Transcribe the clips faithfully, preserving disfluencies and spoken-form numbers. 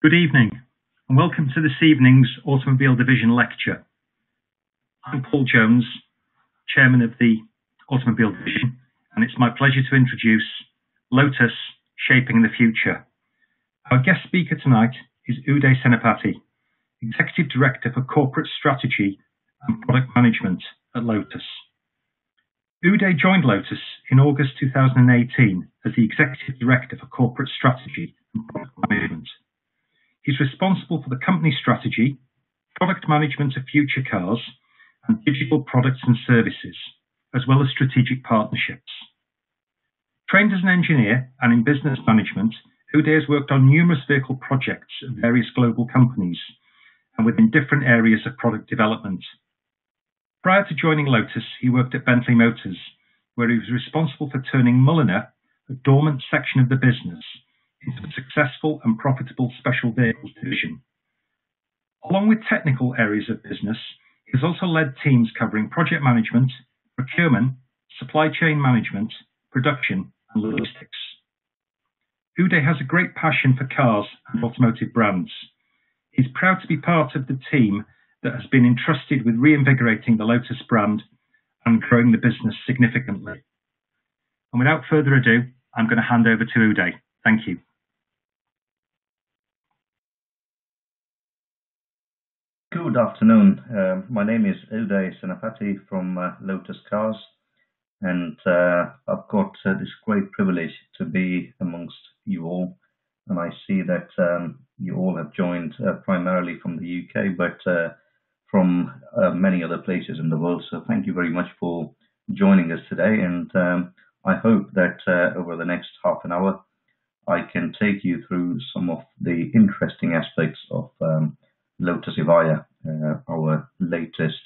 Good evening, and welcome to this evening's Automobile Division Lecture. I'm Paul Jones, Chairman of the Automobile Division, and it's my pleasure to introduce Lotus Shaping the Future. Our guest speaker tonight is Uday Senapati, Executive Director for Corporate Strategy and Product Management at Lotus. Uday joined Lotus in August two thousand eighteen as the Executive Director for Corporate Strategy and Product Management. He's responsible for the company strategy, product management of future cars, and digital products and services, as well as strategic partnerships. Trained as an engineer and in business management, Uday has worked on numerous vehicle projects at various global companies and within different areas of product development. Prior to joining Lotus, he worked at Bentley Motors, where he was responsible for turning Mulliner, a dormant section of the business, into a successful and profitable special vehicles division. Along with technical areas of business, he has also led teams covering project management, procurement, supply chain management, production, and logistics. Uday has a great passion for cars and automotive brands. He's proud to be part of the team that has been entrusted with reinvigorating the Lotus brand and growing the business significantly. And without further ado, I'm going to hand over to Uday. Thank you. Good afternoon. Uh, my name is Uday Senapati from uh, Lotus Cars, and uh, I've got uh, this great privilege to be amongst you all. And I see that um, you all have joined uh, primarily from the U K, but uh, from uh, many other places in the world. So thank you very much for joining us today. And um, I hope that uh, over the next half an hour, I can take you through some of the interesting aspects of um, Lotus Evija, uh, our latest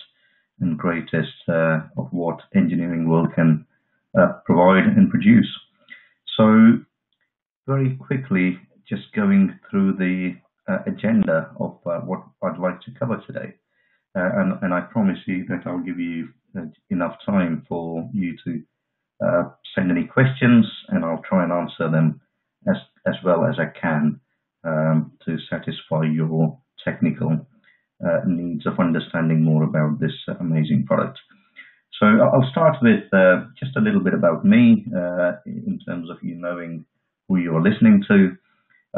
and greatest uh, of what engineering world can uh, provide and produce. So very quickly, just going through the uh, agenda of uh, what I'd like to cover today. Uh, and, and I promise you that I'll give you enough time for you to uh, send any questions, and I'll try and answer them as, as well as I can um, to satisfy your technical uh, needs of understanding more about this amazing product. So I'll start with uh, just a little bit about me uh, in terms of you knowing who you're listening to,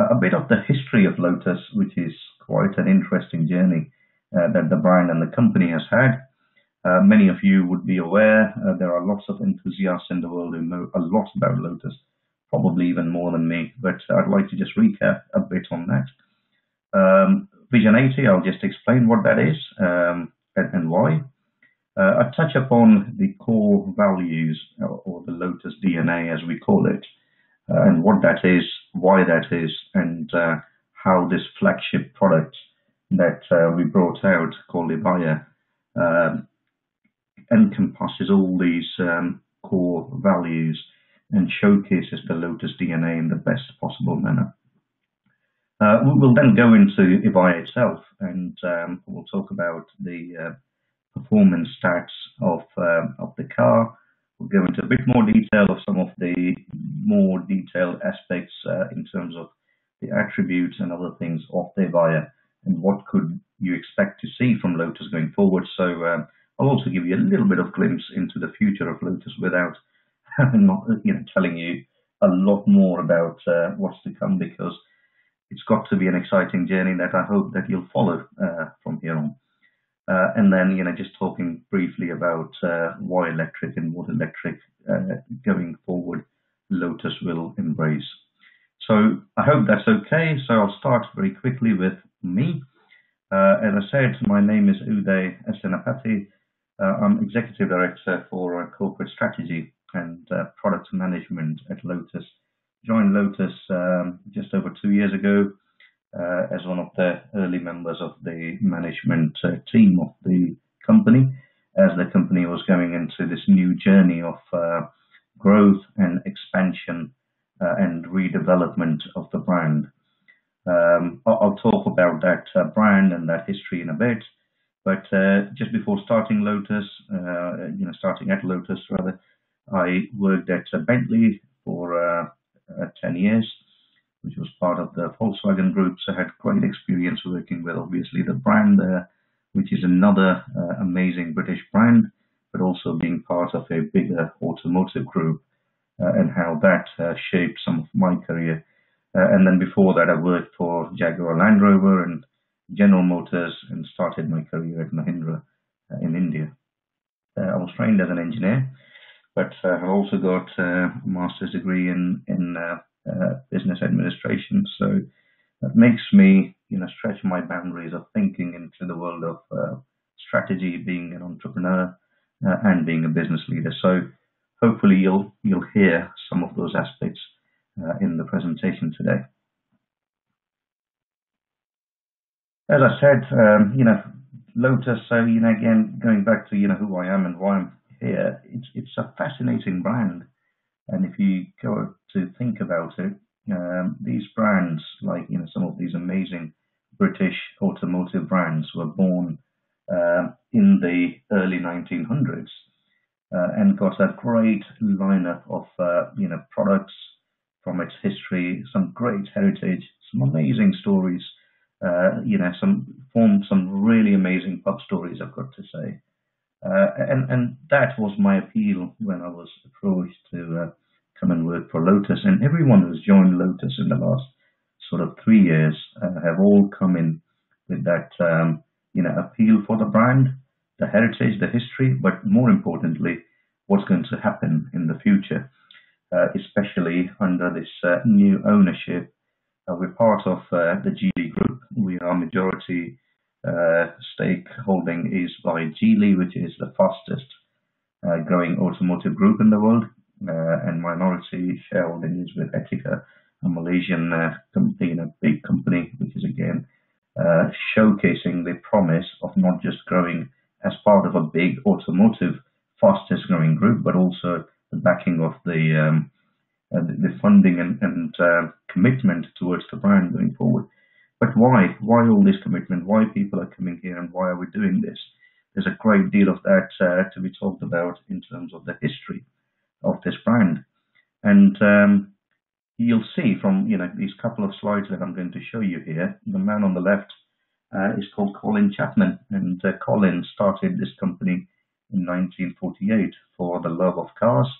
uh, a bit of the history of Lotus, which is quite an interesting journey uh, that the brand and the company has had. Uh, many of you would be aware uh, there are lots of enthusiasts in the world who know a lot about Lotus, probably even more than me, but I'd like to just recap a bit on that. Um, Vision eighty, I'll just explain what that is um, and, and why. Uh, I touch upon the core values, or, or the Lotus D N A as we call it, uh, and what that is, why that is, and uh, how this flagship product that uh, we brought out called Evija uh, encompasses all these um, core values and showcases the Lotus D N A in the best possible manner. Uh, we will then go into Evija itself, and um, we'll talk about the uh, performance stats of, uh, of the car. We'll go into a bit more detail of some of the more detailed aspects uh, in terms of the attributes and other things of the Evija, and what could you expect to see from Lotus going forward. So uh, I'll also give you a little bit of glimpse into the future of Lotus without not you know, telling you a lot more about uh, what's to come, because it's got to be an exciting journey that I hope that you'll follow uh, from here on. Uh, and then, you know, just talking briefly about uh, why electric and what electric uh, going forward Lotus will embrace. So I hope that's okay. So I'll start very quickly with me. Uh, as I said, my name is Uday Senapati. Uh, I'm Executive Director for uh, Corporate Strategy and uh, Product Management at Lotus. Joined Lotus um, just over two years ago uh, as one of the early members of the management uh, team of the company, as the company was going into this new journey of uh, growth and expansion uh, and redevelopment of the brand. Um, I'll talk about that uh, brand and that history in a bit, but uh, just before starting Lotus, uh, you know, starting at Lotus rather, I worked at uh, Bentley for uh, uh, ten years, which was part of the Volkswagen group, so I had great experience working with obviously the brand there, which is another uh, amazing British brand, but also being part of a bigger automotive group uh, and how that uh, shaped some of my career. Uh, and then before that, I worked for Jaguar Land Rover and General Motors and started my career at Mahindra uh, in India. Uh, I was trained as an engineer, but uh, I've also got uh, a master's degree in, in uh, uh, business administration. So that makes me, you know, stretch my boundaries of thinking into the world of uh, strategy, being an entrepreneur uh, and being a business leader. So hopefully you'll, you'll hear some of those aspects uh, in the presentation today. As I said, um, you know, Lotus, so, you know, again, going back to, you know, who I am and why I'm here, it's, it's a fascinating brand. And if you go to think about it, um, these brands, like, you know, some of these amazing British automotive brands were born uh, in the early nineteen hundreds uh, and got a great lineup of, uh, you know, products from its history, some great heritage, some amazing stories. Uh, you know, some formed some really amazing pub stories, I've got to say, uh, and and that was my appeal when I was approached to uh, come and work for Lotus. And everyone who's joined Lotus in the last sort of three years uh, have all come in with that um, you know, appeal for the brand, the heritage, the history, but more importantly, what's going to happen in the future, uh, especially under this uh, new ownership. Uh, we're part of uh, the Geely group. We are majority uh, stake holding is by Geely, which is the fastest uh, growing automotive group in the world, uh, and minority shareholding is with Etika, a Malaysian uh, company, you know, big company, which is again uh, showcasing the promise of not just growing as part of a big automotive fastest growing group, but also the backing of the um, Uh, the funding and, and uh, commitment towards the brand going forward. But why? Why all this commitment? Why people are coming here and why are we doing this? There's a great deal of that uh, to be talked about in terms of the history of this brand. And um, you'll see from, you know, these couple of slides that I'm going to show you here, the man on the left uh, is called Colin Chapman. And uh, Colin started this company in nineteen forty-eight for the love of cars,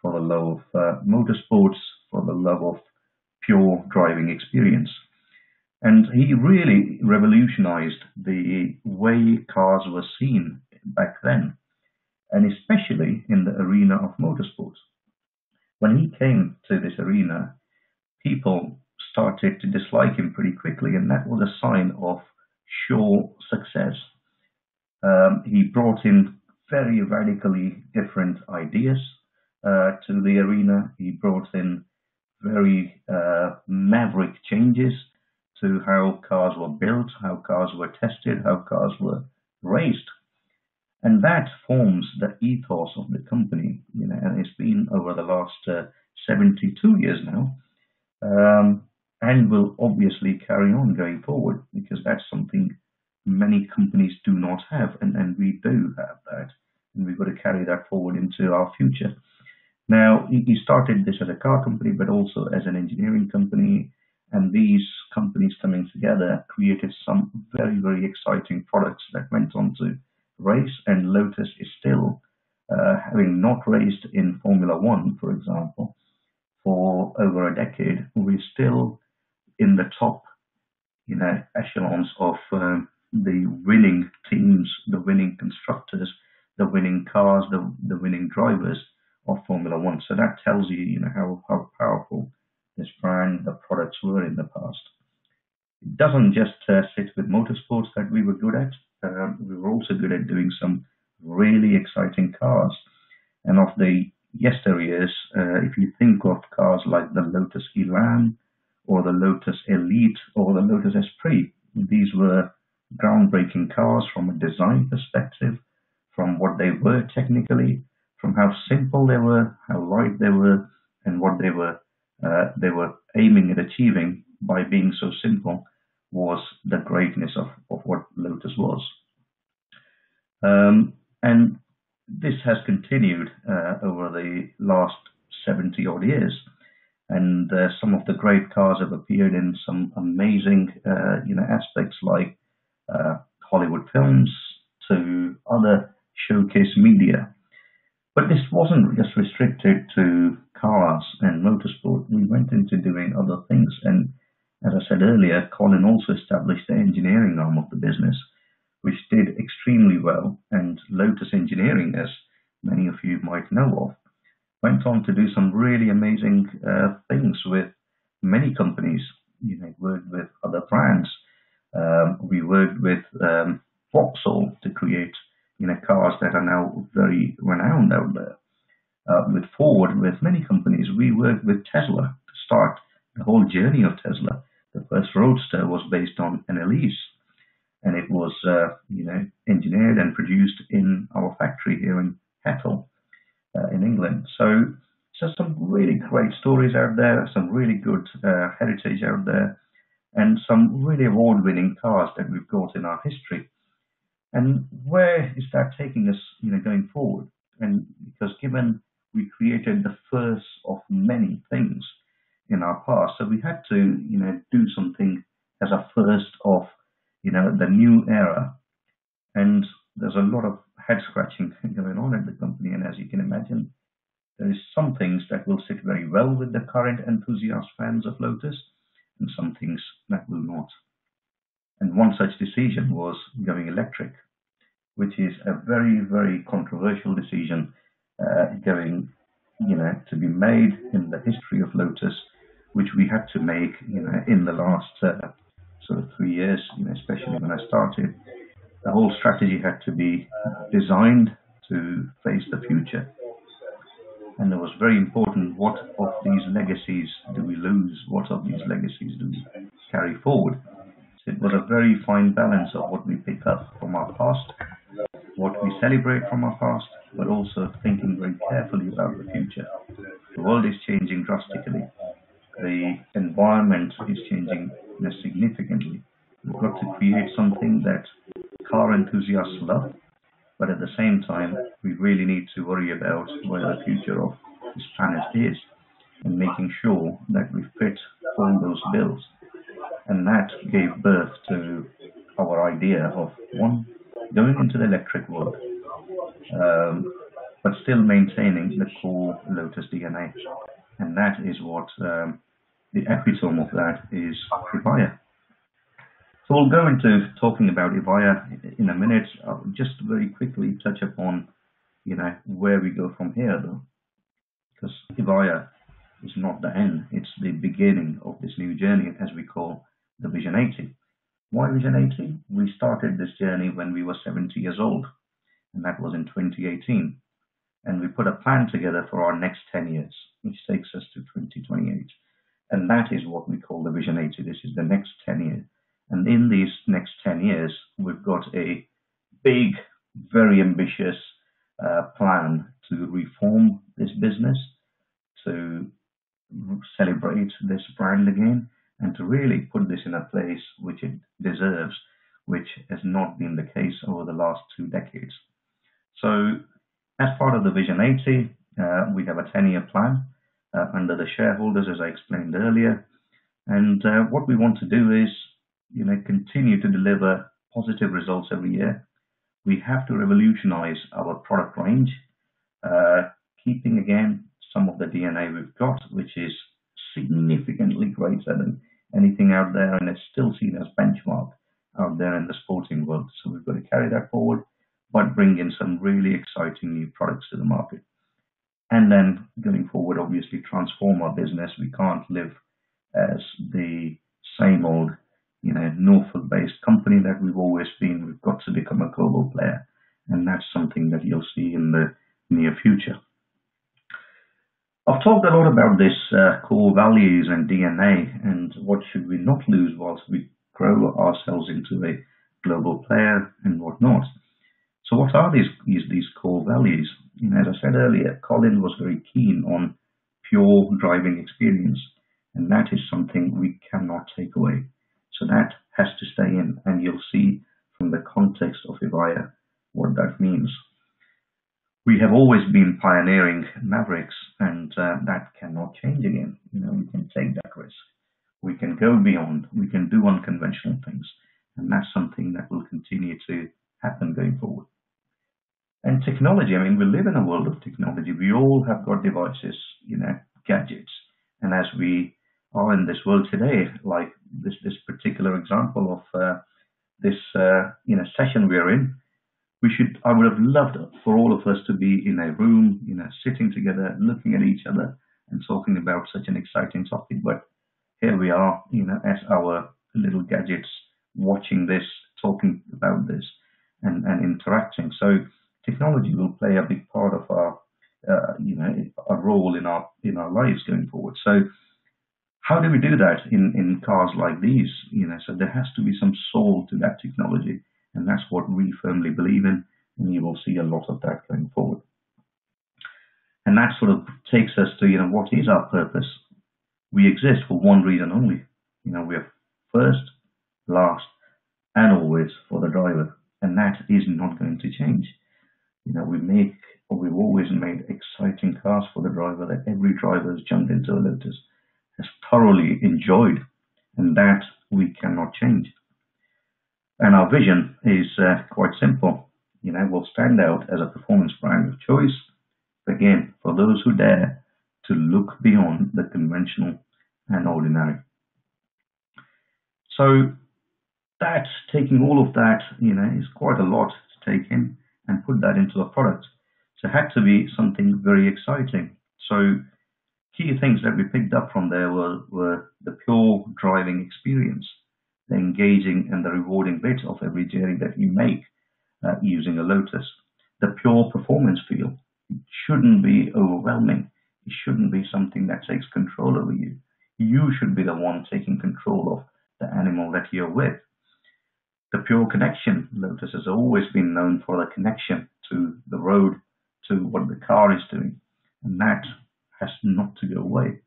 for the love of uh, motorsports, for the love of pure driving experience. And he really revolutionized the way cars were seen back then, and especially in the arena of motorsports. When he came to this arena, people started to dislike him pretty quickly, and that was a sign of sure success. Um, he brought in very radically different ideas Uh, to the arena. He brought in very uh, maverick changes to how cars were built, how cars were tested, how cars were raced. And that forms the ethos of the company, you know, and it's been over the last uh, seventy-two years now, um, and will obviously carry on going forward, because that's something many companies do not have, and, and we do have that, and we've got to carry that forward into our future. Now, he started this as a car company, but also as an engineering company. And these companies coming together created some very, very exciting products that went on to race. And Lotus is still, uh, having not raced in Formula One, for example, for over a decade, we're still in the top, you know, echelons of uh, the winning teams, the winning constructors, the winning cars, the, the winning drivers of Formula One. So that tells you, you know, how, how powerful this brand, the products were in the past. It doesn't just uh, sit with motorsports that we were good at. Um, we were also good at doing some really exciting cars. And of the yesteryears, uh, if you think of cars like the Lotus Elan or the Lotus Elite or the Lotus Esprit, these were groundbreaking cars from a design perspective, from what they were technically, from how simple they were, how light they were, and what they were uh, they were aiming at achieving by being so simple, was the greatness of, of what Lotus was. Um, and this has continued uh, over the last seventy odd years. and uh, some of the great cars have appeared in some amazing uh, you know aspects like uh, Hollywood films to other showcase media. But this wasn't just restricted to cars and motorsport. We went into doing other things, and as I said earlier, Colin also established the engineering arm of the business, which did extremely well, and Lotus Engineering, as many of you might know of, went on to do some really amazing uh, things with many companies. You know, worked with other brands. Um, we worked with um, Vauxhall to create you know, cars that are now very renowned out there. Uh, with Ford, with many companies, we worked with Tesla to start the whole journey of Tesla. The first Roadster was based on an Elise, and it was uh, you know, engineered and produced in our factory here in Hethel, uh, in England. So, so some really great stories out there, some really good uh, heritage out there, and some really award-winning cars that we've got in our history. And where is that taking us, you know, going forward? And because given we created the first of many things in our past, so we had to, you know, do something as a first of, you know, the new era. And there's a lot of head scratching going on at the company. And as you can imagine, there is some things that will sit very well with the current enthusiast fans of Lotus, and some things that will not. And one such decision was going electric, which is a very, very controversial decision uh, going, you know, to be made in the history of Lotus, which we had to make, you know, in the last uh, sort of three years, you know, especially when I started. The whole strategy had to be designed to face the future. And it was very important, what of these legacies do we lose? What of these legacies do we carry forward? It was a very fine balance of what we pick up from our past, what we celebrate from our past, but also thinking very carefully about the future. The world is changing drastically. The environment is changing significantly. We've got to create something that car enthusiasts love, but at the same time, we really need to worry about where the future of this planet is and making sure that we fit all those bills. And that gave birth to our idea of, one, going into the electric world, um, but still maintaining the core Lotus D N A. And that is what um, the epitome of that is, Evija. So we'll go into talking about Evija in a minute. I'll just very quickly touch upon, you know, where we go from here, though, because Evija is not the end. It's the beginning of this new journey, as we call the Vision eighty. Why Vision eighty? We started this journey when we were seventy years old, and that was in twenty eighteen. And we put a plan together for our next ten years, which takes us to twenty twenty-eight. And that is what we call the Vision eighty. This is the next ten years. And in these next ten years, we've got a big, very ambitious uh, plan to reform this business, to celebrate this brand again, and to really put this in a place which it deserves, which has not been the case over the last two decades. So as part of the Vision eighty, uh, we have a ten-year plan uh, under the shareholders, as I explained earlier. And uh, what we want to do is, you know, continue to deliver positive results every year. We have to revolutionize our product range, uh, keeping again some of the D N A we've got, which is significantly greater than anything out there, and it's still seen as benchmark out there in the sporting world. So we've got to carry that forward, but bring in some really exciting new products to the market. And then going forward, obviously transform our business. We can't live as the same old, you know, Norfolk-based company that we've always been. We've got to become a global player, and that's something that you'll see in the near future. I've talked a lot about this uh, core values and D N A and what should we not lose whilst we grow ourselves into a global player and whatnot. So what are these, these, these core values? You know, as I said earlier, Colin was very keen on pure driving experience, and that is something we cannot take away. So that has to stay in, and you'll see from the context of Evija what that means. we have always been pioneering mavericks, and uh, that cannot change again. You know, we can take that risk. We can go beyond. We can do unconventional things, and that's something that will continue to happen going forward. And technology, I mean, we live in a world of technology. We all have got devices, you know, gadgets. And as we are in this world today, like this this particular example of uh, this uh, you know session we're in, we should I would have loved for all of us to be in a room, you know, sitting together, looking at each other, and talking about such an exciting topic. But here we are, you know, as our little gadgets, watching this, talking about this, and and interacting. So technology will play a big part of our, uh, you know, a role in our in our lives going forward. So, how do we do that in in cars like these? You know, so there has to be some soul to that technology, and that's what we firmly believe in, and you will see a lot of that going forward. And that sort of takes us to, you know, what is our purpose? We exist for one reason only. You know, we are first, last, and always for the driver, and that is not going to change. You know, we make, or we've always made, exciting cars for the driver that every driver has jumped into a Lotus has thoroughly enjoyed, and that we cannot change. And our vision is uh, quite simple. You know, we'll stand out as a performance brand of choice, again, for those who dare to look beyond the conventional and ordinary. So that, taking all of that, you know, is quite a lot to take in and put that into a product. So it had to be something very exciting. So key things that we picked up from there were, were the pure driving experience, the engaging and the rewarding bit of every journey that you make uh, using a Lotus. The pure performance feel. It shouldn't be overwhelming. It shouldn't be something that takes control over you. You should be the one taking control of the animal that you're with. The pure connection. Lotus has always been known for the connection to the road, to what the car is doing, and that has not to go away.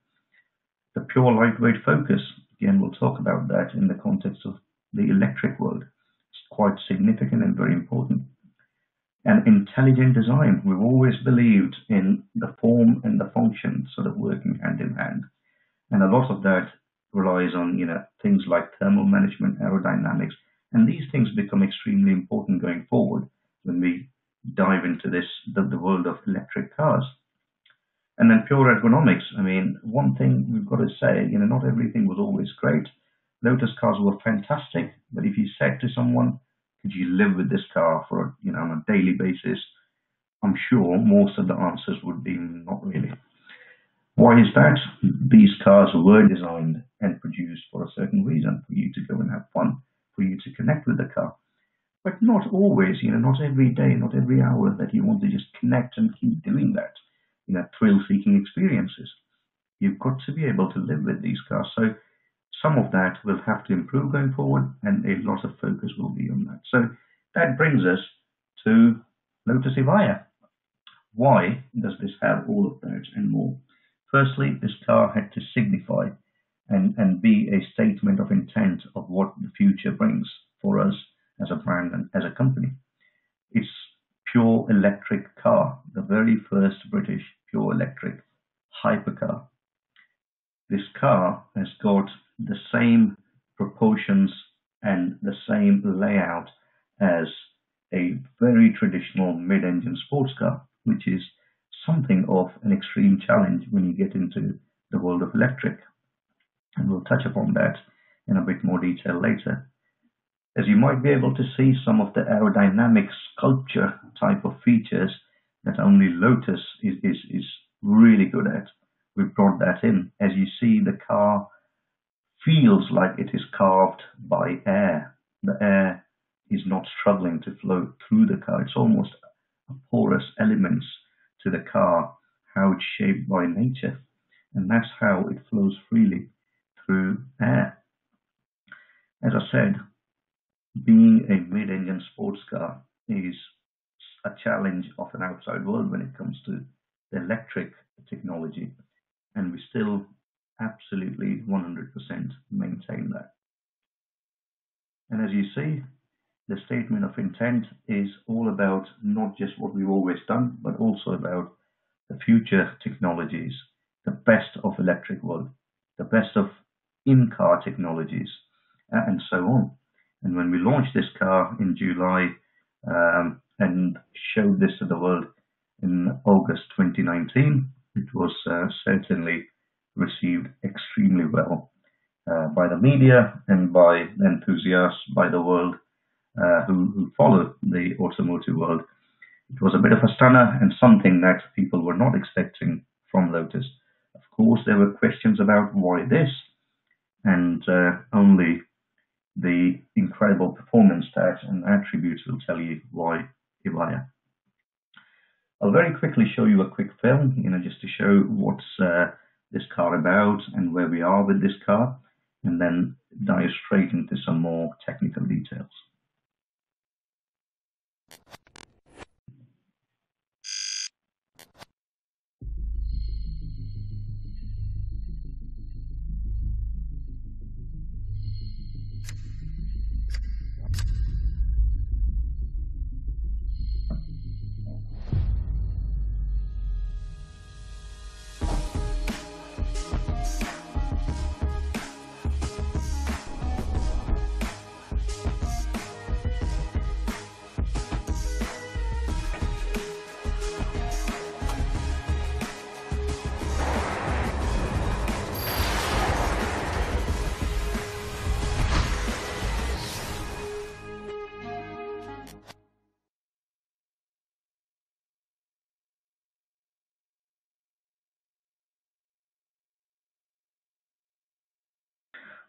The pure lightweight focus. Again, we'll talk about that in the context of the electric world. It's quite significant and very important. And intelligent design. We've always believed in the form and the function sort of working hand in hand, and a lot of that relies on, you know, things like thermal management, aerodynamics. And these things become extremely important going forward when we dive into this, the, the world of electric cars. And then pure ergonomics. I mean, one thing we've got to say, you know, not everything was always great. Lotus cars were fantastic, but if you said to someone, could you live with this car for, you know, on a daily basis, I'm sure most of the answers would be not really. Why is that? These cars were designed and produced for a certain reason, for you to go and have fun, for you to connect with the car. But not always, you know, not every day, not every hour that you want to just connect and keep doing that, you know, thrill-seeking experiences. You've got to be able to live with these cars. So some of that will have to improve going forward, and a lot of focus will be on that. So that brings us to Lotus Evija. Why does this have all of that and more? Firstly, this car had to signify And, and be a statement of intent of what the future brings for us as a brand and as a company. It's pure electric car, the very first British pure electric hypercar. This car has got the same proportions and the same layout as a very traditional mid-engine sports car, which is something of an extreme challenge when you get into the world of electric. And we'll touch upon that in a bit more detail later. As you might be able to see, some of the aerodynamic sculpture type of features that only Lotus is, is, is really good at, we brought that in. As you see, the car feels like it is carved by air. The air is not struggling to flow through the car. It's almost a porous element to the car, how it's shaped by nature. And that's how it flows freely through air. As I said, being a mid-engine sports car is a challenge of an outside world when it comes to the electric technology, and we still absolutely one hundred percent maintain that. And as you see, the statement of intent is all about not just what we've always done, but also about the future technologies, the best of electric world, the best of in-car technologies, and so on. And when we launched this car in July um, and showed this to the world in August twenty nineteen, it was uh, certainly received extremely well uh, by the media and by enthusiasts, by the world uh, who, who follow the automotive world. It was a bit of a stunner and something that people were not expecting from Lotus. Of course, there were questions about why this, and uh, only the incredible performance stats and attributes will tell you why Evija. I'll very quickly show you a quick film, you know, just to show what's uh, this car about and where we are with this car, and then dive straight into some more technical details.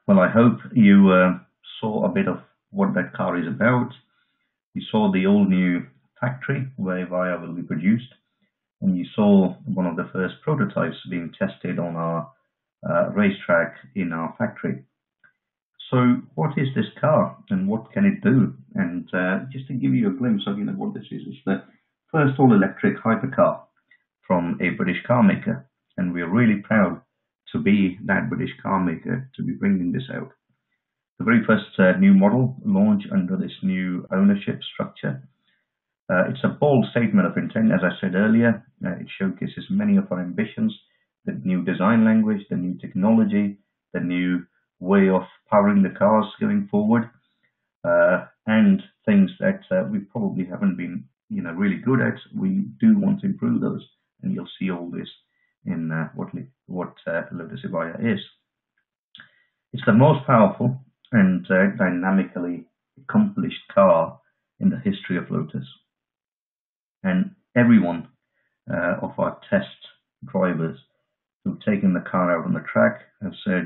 Well, I hope you uh, saw a bit of what that car is about. You saw the all-new factory where Evija will be produced, and you saw one of the first prototypes being tested on our uh, racetrack in our factory. So what is this car and what can it do? And uh, just to give you a glimpse of you know, what this is, it's the first all-electric hypercar from a British car maker, and we're really proud to be that British car maker to be bringing this out. The very first uh, new model launched under this new ownership structure. Uh, it's a bold statement of intent, as I said earlier. Uh, it showcases many of our ambitions, the new design language, the new technology, the new way of powering the cars going forward, uh, and things that uh, we probably haven't been you know, really good at. We do want to improve those, and you'll see all this in uh, what, what uh, Lotus Evija is. It's the most powerful and uh, dynamically accomplished car in the history of Lotus. And every one uh, of our test drivers who've taken the car out on the track have said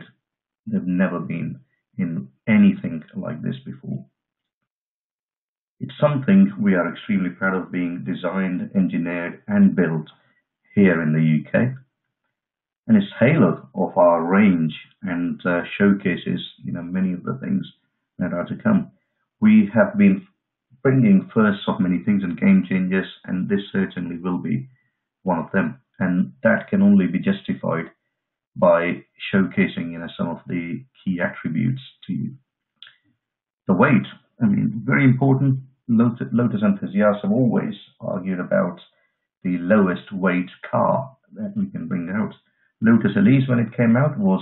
they've never been in anything like this before. It's something we are extremely proud of being designed, engineered, and built here in the U K. And it's halo of our range and uh, showcases, you know, many of the things that are to come. We have been bringing firsts of many things and game changers, and this certainly will be one of them. And that can only be justified by showcasing, you know, some of the key attributes to you. The weight, I mean, very important. Lotus, Lotus enthusiasts have always argued about the lowest weight car that we can bring out. Lotus Elise, when it came out, was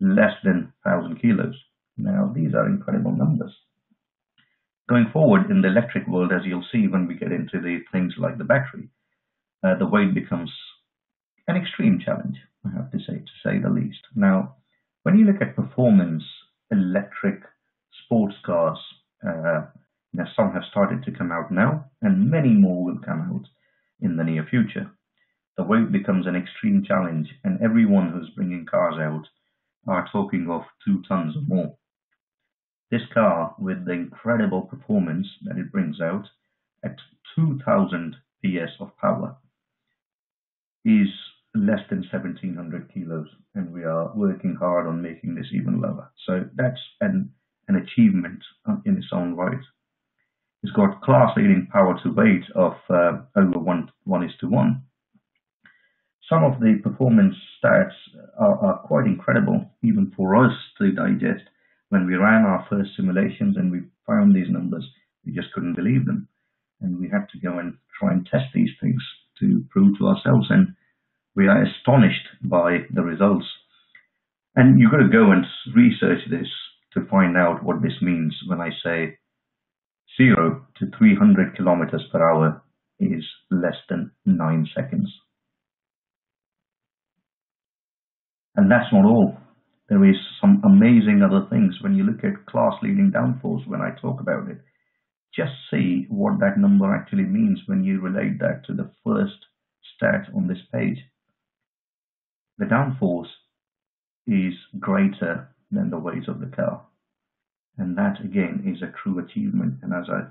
less than one thousand kilos. Now, these are incredible numbers. Going forward in the electric world, as you'll see when we get into the things like the battery, uh, the weight becomes an extreme challenge, I have to say, to say the least. Now, when you look at performance, electric sports cars, uh, now some have started to come out now, and many more will come out in the near future. The weight becomes an extreme challenge, and everyone who's bringing cars out are talking of two tons or more. This car, with the incredible performance that it brings out at two thousand P S of power, is less than seventeen hundred kilos, and we are working hard on making this even lower. So that's an, an achievement in its own right. It's got class-leading power to weight of uh, over one, one is to one. Some of the performance stats are, are quite incredible, even for us to digest. When we ran our first simulations and we found these numbers, We just couldn't believe them. And we had to go and try and test these things to prove to ourselves. And we are astonished by the results. And you've got to go and research this to find out what this means when I say zero to three hundred kilometers per hour is less than nine seconds. And that's not all. There is some amazing other things when you look at class leading downforce when I talk about it. Just see what that number actually means when you relate that to the first stat on this page. The downforce is greater than the weight of the car. And that again is a true achievement. And as I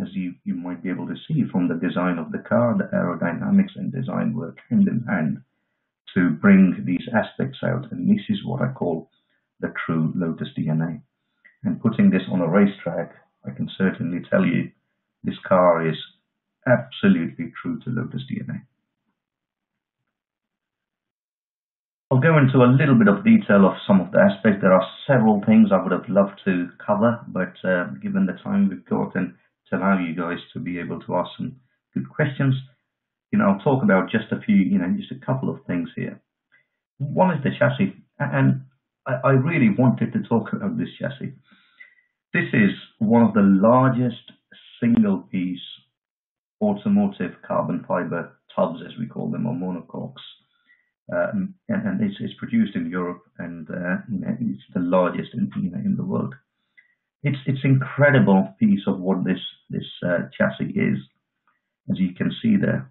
as you, you might be able to see from the design of the car, the aerodynamics and design work hand in hand to bring these aspects out. And this is what I call the true Lotus D N A. And putting this on a racetrack, I can certainly tell you this car is absolutely true to Lotus D N A. I'll go into a little bit of detail of some of the aspects. There are several things I would have loved to cover, but uh, given the time we've got and to allow you guys to be able to ask some good questions, you know, I'll talk about just a few, you know, just a couple of things here. One is the chassis, and I, I really wanted to talk about this chassis. This is one of the largest single-piece automotive carbon fiber tubs, as we call them, or monocoques. Um, and, and it's, it's produced in Europe, and uh, you know, it's the largest in, you know, in the world. It's it's incredible piece of what this this uh, chassis is, as you can see there.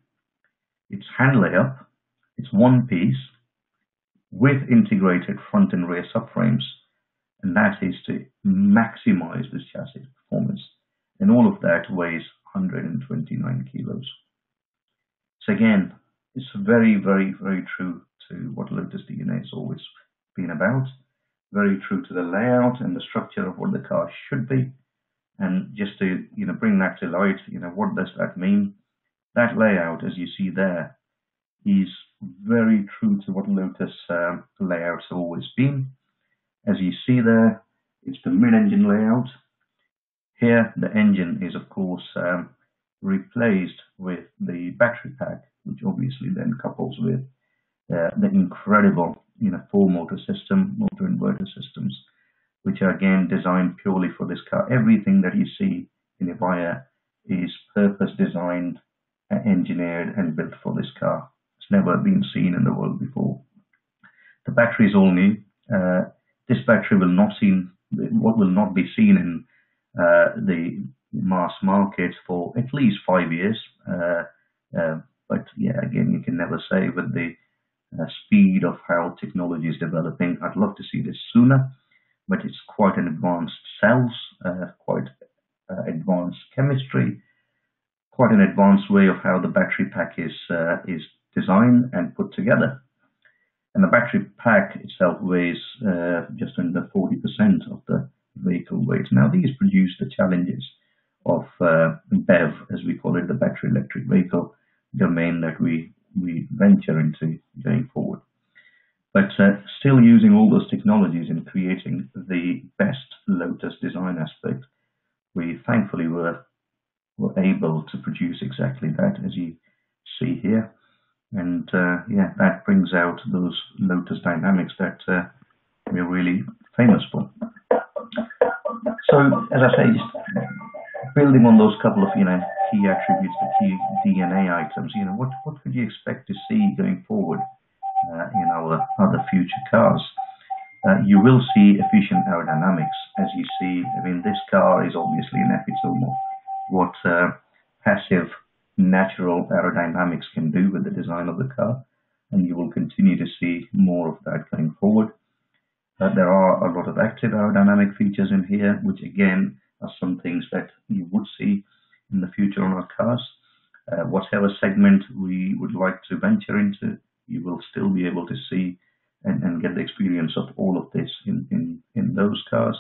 It's hand layup. It's one piece with integrated front and rear subframes, and that is to maximize this chassis performance. And all of that weighs one hundred twenty-nine kilos. So again, it's very, very, very true to what Lotus D N A has always been about. Very true to the layout and the structure of what the car should be. And just to, you know, bring that to light, you know, what does that mean? That layout, as you see there, is very true to what Lotus uh, layouts have always been. As you see there, it's the mid-engine layout. Here, the engine is, of course, um, replaced with the battery pack, which obviously then couples with uh, the incredible, you know, four motor system, motor inverter systems, which are again designed purely for this car. Everything that you see in Evija is purpose designed, engineered and built for this car. It's never been seen in the world before. The battery is all new. Uh, this battery will not seen, what will not be seen in uh, the mass market for at least five years. Uh, uh, But yeah, again, you can never say with the uh, speed of how technology is developing. I'd love to see this sooner, but it's quite an advanced cells, uh, quite uh, advanced chemistry, quite an advanced way of how the battery pack is, uh, is designed and put together. And the battery pack itself weighs uh, just under forty percent of the vehicle weight. Now, these produce the challenges of uh, B E V, as we call it, the battery electric vehicle domain that we we venture into going forward, but uh, still using all those technologies and creating the best Lotus design aspect. We thankfully were were able to produce exactly that, as you see here, and uh, yeah, that brings out those Lotus dynamics that uh, we're really famous for. So, as I say, just building on those couple of, you know, key attributes, the key D N A items, you know, what, what could you expect to see going forward uh, in our other future cars? Uh, you will see efficient aerodynamics, as you see. I mean, this car is obviously an epitome of what uh, passive natural aerodynamics can do with the design of the car, and you will continue to see more of that going forward. Uh, there are a lot of active aerodynamic features in here, which again are some things that you would see in the future on our cars. Uh, whatever segment we would like to venture into, you will still be able to see and, and get the experience of all of this in, in, in those cars.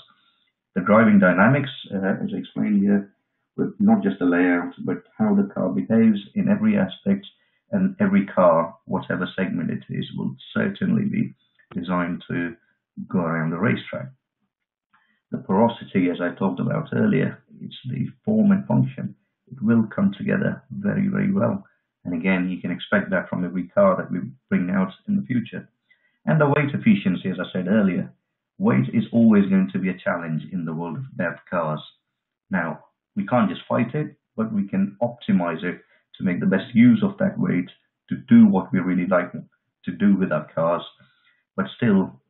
The driving dynamics, uh, as I explained here, with not just the layout, but how the car behaves in every aspect, and every car, whatever segment it is, will certainly be designed to go around the racetrack. The porosity, as I talked about earlier, it's the form and function. It will come together very, very well. And again, you can expect that from every car that we bring out in the future. And the weight efficiency, as I said earlier, weight is always going to be a challenge in the world of B E V cars. Now, we can't just fight it, but we can optimize it to make the best use of that weight to do what we really like to do with our cars. But still,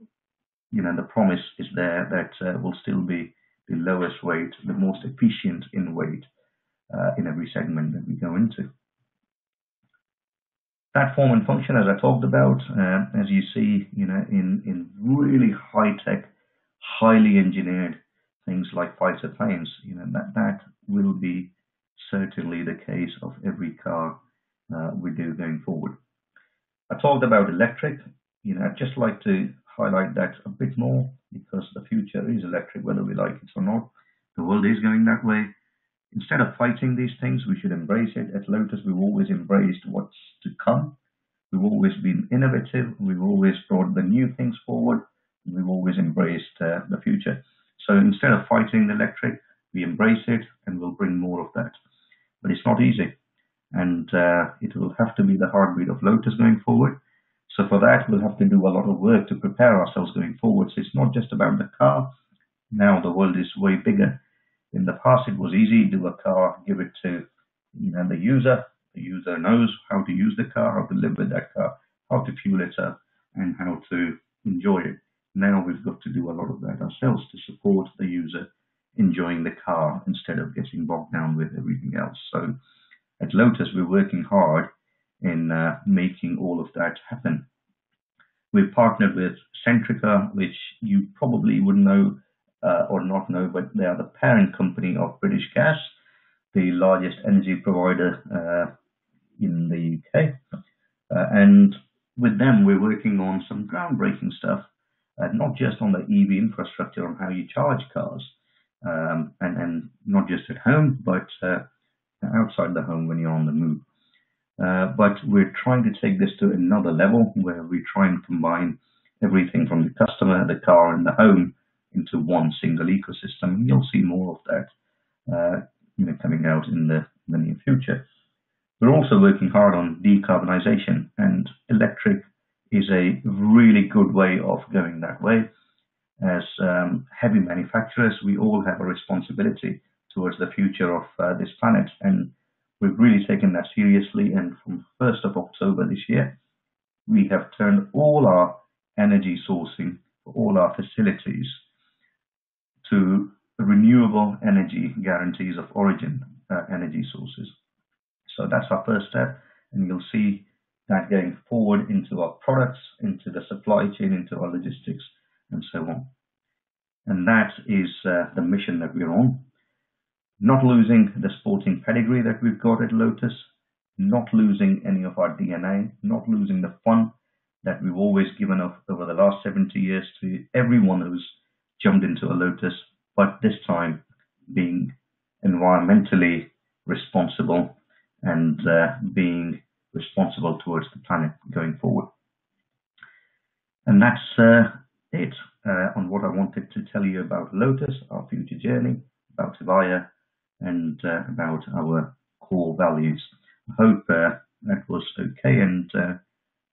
you know, the promise is there that uh, will still be the lowest weight, the most efficient in weight uh, in every segment that we go into. That form and function, as I talked about, uh, as you see, you know, in, in really high-tech, highly engineered things like fighter planes, you know, that, that will be certainly the case of every car uh, we do going forward. I talked about electric. You know, I'd just like to highlight that a bit more, because the future is electric, whether we like it or not. The world is going that way. Instead of fighting these things, we should embrace it. At Lotus, we've always embraced what's to come. We've always been innovative. We've always brought the new things forward. We've always embraced uh, the future. So instead of fighting the electric, we embrace it, and we'll bring more of that. But it's not easy, and uh, it will have to be the heartbeat of Lotus going forward. So for that, we'll have to do a lot of work to prepare ourselves going forward. So it's not just about the car. Now the world is way bigger. In the past, it was easy, do a car, give it to you know, the user. The user knows how to use the car, how to live with that car, how to fuel it up, and how to enjoy it. Now we've got to do a lot of that ourselves to support the user enjoying the car instead of getting bogged down with everything else. So at Lotus, we're working hard in uh, making all of that happen. We've partnered with Centrica, which you probably would know Uh, or not know, but they are the parent company of British Gas, the largest energy provider uh, in the U K. Uh, and with them, we're working on some groundbreaking stuff, uh, not just on the E V infrastructure, on how you charge cars, um, and, and not just at home, but uh, outside the home when you're on the move. Uh, but we're trying to take this to another level, where we try and combine everything from the customer, the car, and the home into one single ecosystem. You'll see more of that uh, you know, coming out in the, in the near future. We're also working hard on decarbonization, and electric is a really good way of going that way. As um, heavy manufacturers, we all have a responsibility towards the future of uh, this planet, and we've really taken that seriously, and from first of October this year, we have turned all our energy sourcing for all our facilities to renewable energy guarantees of origin uh, energy sources. So that's our first step, and you'll see that going forward into our products, into the supply chain, into our logistics, and so on. And that is uh, the mission that we're on. Not losing the sporting pedigree that we've got at Lotus, not losing any of our D N A, not losing the fun that we've always given up over the last seventy years to everyone who's jumped into a Lotus, but this time being environmentally responsible and uh, being responsible towards the planet going forward. And that's uh, it uh, on what I wanted to tell you about Lotus, our future journey, about Evija, and uh, about our core values. I hope uh, that was okay, and uh,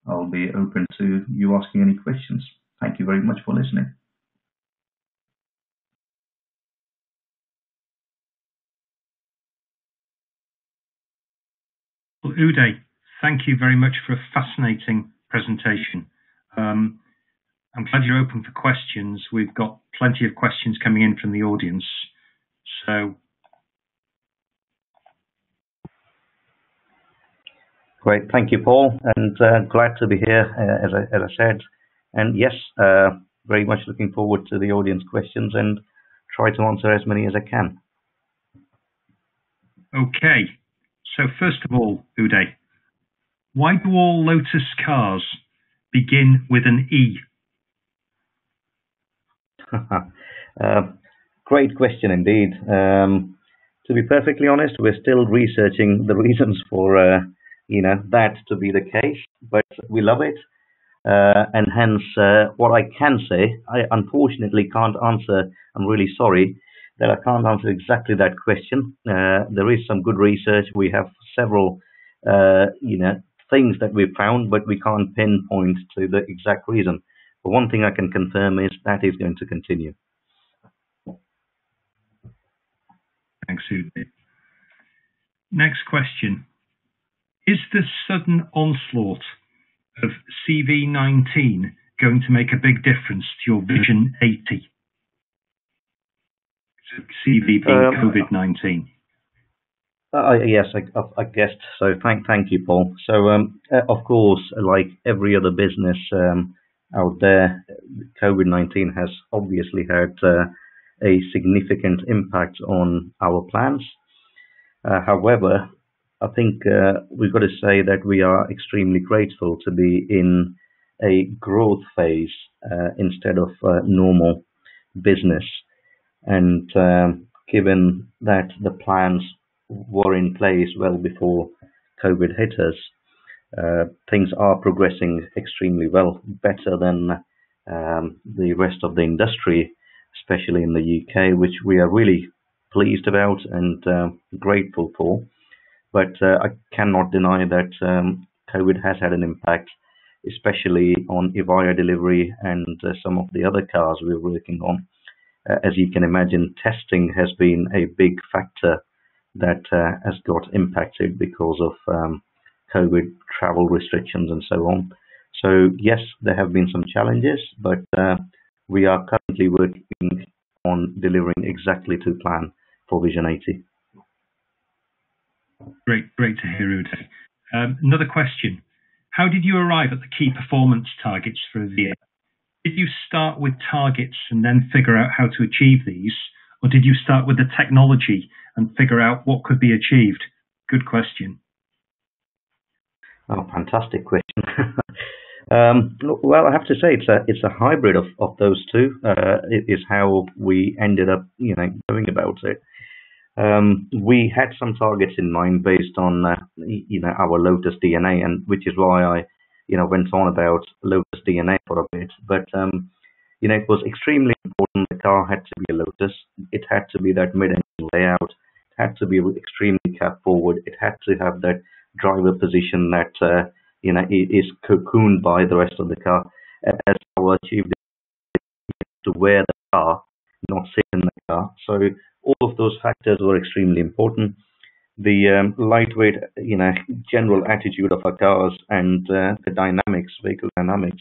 I'll be open to you asking any questions. Thank you very much for listening. Uday, thank you very much for a fascinating presentation. Um, I'm glad you're open for questions. We've got plenty of questions coming in from the audience. So, great, thank you, Paul, and uh, glad to be here, uh, as, I, as I said. And yes, uh, very much looking forward to the audience questions and try to answer as many as I can. Okay. So first of all, Uday, why do all Lotus cars begin with an E? uh, great question indeed. Um, to be perfectly honest, we're still researching the reasons for uh, you know, that to be the case, but we love it. Uh, and hence, uh, what I can say, I unfortunately can't answer, I'm really sorry, that I can't answer exactly that question. Uh, there is some good research. We have several, uh, you know, things that we've found, but we can't pinpoint to the exact reason. But one thing I can confirm is that is going to continue. Thanks, Uday. Next question. Is the sudden onslaught of C V nineteen going to make a big difference to your Vision eighty? So C V being um, COVID nineteen. Uh, yes, I, I guessed. So thank, thank you, Paul. So um, of course, like every other business um, out there, COVID nineteen has obviously had uh, a significant impact on our plans. Uh, however, I think uh, we've got to say that we are extremely grateful to be in a growth phase uh, instead of uh, normal business. And um, given that the plans were in place well before COVID hit us, uh, things are progressing extremely well, better than um, the rest of the industry, especially in the U K, which we are really pleased about and uh, grateful for. But uh, I cannot deny that um, COVID has had an impact, especially on Evija delivery and uh, some of the other cars we're working on. Uh, as you can imagine, testing has been a big factor that uh, has got impacted because of um, COVID travel restrictions and so on. So yes, there have been some challenges, but uh, we are currently working on delivering exactly to plan for Vision eighty. Great, great to hear, Uday. Um, another question. How did you arrive at the key performance targets for Evija? Did you start with targets and then figure out how to achieve these? Or did you start with the technology and figure out what could be achieved? Good question. Oh, fantastic question. um, well, I have to say it's a, it's a hybrid of, of those two. Uh, it is how we ended up, you know, going about it. Um, we had some targets in mind based on, uh, you know, our Lotus D N A, and which is why I, you know, went on about Lotus D N A for a bit. But, um, you know, it was extremely important. The car had to be a Lotus. It had to be that mid-engine layout. It had to be extremely cab forward. It had to have that driver position that, uh, you know, is cocooned by the rest of the car. As our chief to wear the car, not sit in the car. So all of those factors were extremely important. The um, lightweight, you know, general attitude of our cars and uh, the dynamics, vehicle dynamics,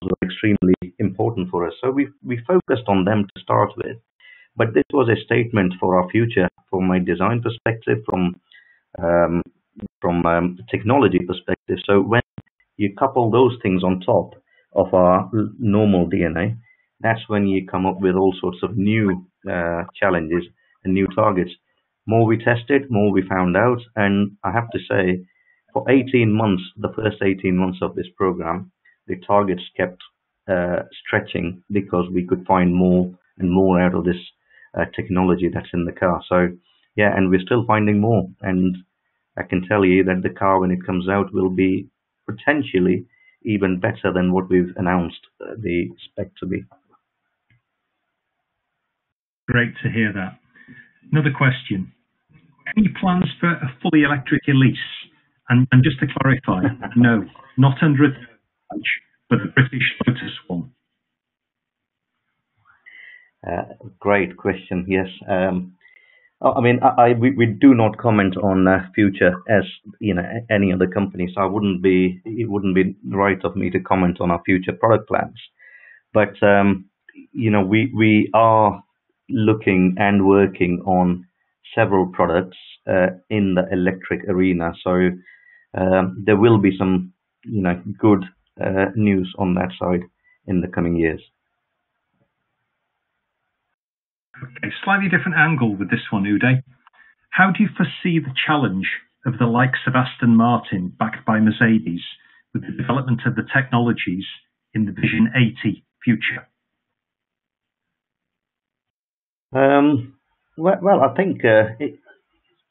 those were extremely important for us. So we we focused on them to start with. But this was a statement for our future, from a design perspective, from um, from um, technology perspective. So when you couple those things on top of our normal D N A, that's when you come up with all sorts of new uh, challenges and new targets. More we tested, more we found out. And I have to say, for eighteen months, the first eighteen months of this program, the targets kept uh, stretching because we could find more and more out of this uh, technology that's in the car. So, yeah, and we're still finding more. And I can tell you that the car, when it comes out, will be potentially even better than what we've announced the spec to be. Great to hear that. Another question. Any plans for a fully electric Elise? And, and just to clarify, no, not under a badge, but the British Lotus one. Uh, great question, yes. Um, I mean, I, I, we, we do not comment on uh, future as, you know, any other company, so I wouldn't be, it wouldn't be right of me to comment on our future product plans. But, um, you know, we, we are looking and working on several products uh, in the electric arena. So um, there will be some, you know, good uh, news on that side in the coming years. Okay, slightly different angle with this one, Uday. How do you foresee the challenge of the likes of Aston Martin backed by Mercedes with the development of the technologies in the Vision eighty future? Um, well, well, I think uh, it,